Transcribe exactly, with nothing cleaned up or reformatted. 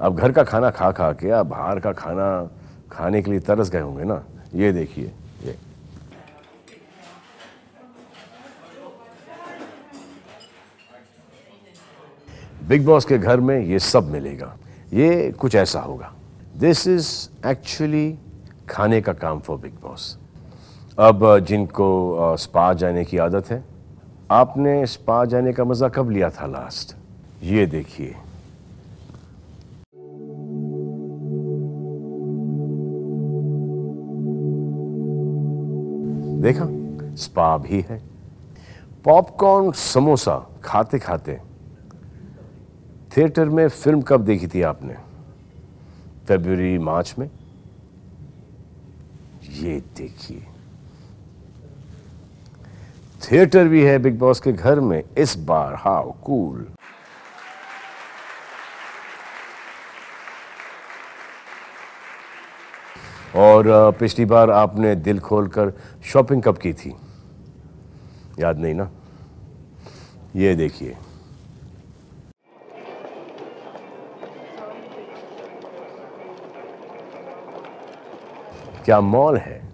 अब घर का खाना खा खा के आप बाहर का खाना खाने के लिए तरस गए होंगे ना। ये देखिए, ये बिग बॉस के घर में ये सब मिलेगा। ये कुछ ऐसा होगा। दिस इज एक्चुअली खाने का काम फॉर बिग बॉस। अब जिनको स्पा जाने की आदत है, आपने स्पा जाने का मज़ा कब लिया था लास्ट? ये देखिए, देखा, स्पा भी है। पॉपकॉर्न समोसा खाते खाते थिएटर में फिल्म कब देखी थी आपने? फरवरी मार्च में। ये देखिए, थिएटर भी है बिग बॉस के घर में इस बार। How cool. और पिछली बार आपने दिल खोलकर शॉपिंग कब की थी? याद नहीं ना। ये देखिए, क्या मॉल है।